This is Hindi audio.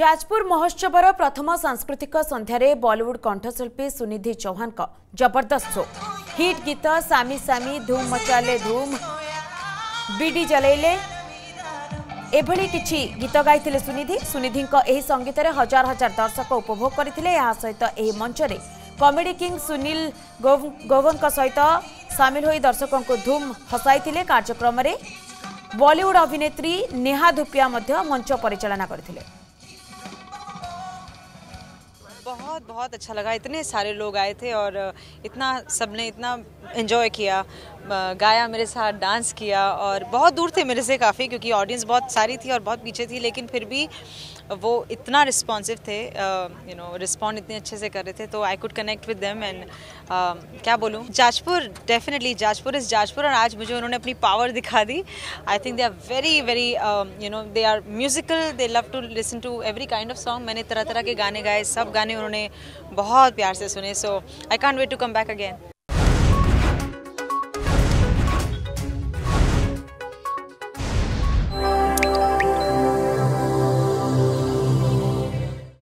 जाजपुर महोत्सवर प्रथम सांस्कृतिक संध्यारे बॉलीवुड कंठशिल्पी सुनिधि चौहान का जबरदस्त शो। हिट गीत सामी सामी, धूम मचाले धूम, बीडी जलैले एभली किछि गीत गाइथिले सुनिधि। सुनिधि एही संगीत रे हजार हजार दर्शक उपभोग करथिले। या सहित एही मंच रे कॉमेडी किंग सुनील ग्रोवर सहित सामिल होई दर्शकों को धूम हसाइथिले। कार्यक्रम रे बॉलीवुड अभिनेत्री नेहा धुपिया मध्य मंच परिचालना करथिले। बहुत बहुत अच्छा लगा, इतने सारे लोग आए थे और इतना सबने इतना एंजॉय किया, गाया, मेरे साथ डांस किया और बहुत दूर थे मेरे से काफ़ी, क्योंकि ऑडियंस बहुत सारी थी और बहुत पीछे थी, लेकिन फिर भी वो इतना रिस्पॉन्सिव थे, यू नो रिस्पॉन्ड इतने अच्छे से कर रहे थे, तो I could connect with them and क्या बोलूँ। जाजपुर डेफिनेटली, जाजपुर इज़ जाजपुर और आज मुझे उन्होंने अपनी पावर दिखा दी। I think they are very very you know they are musical, they love to listen to every kind of song. मैंने तरह तरह के गाने गाए, सब गाने उन्होंने बहुत प्यार से सुने, so I can't wait to come back again.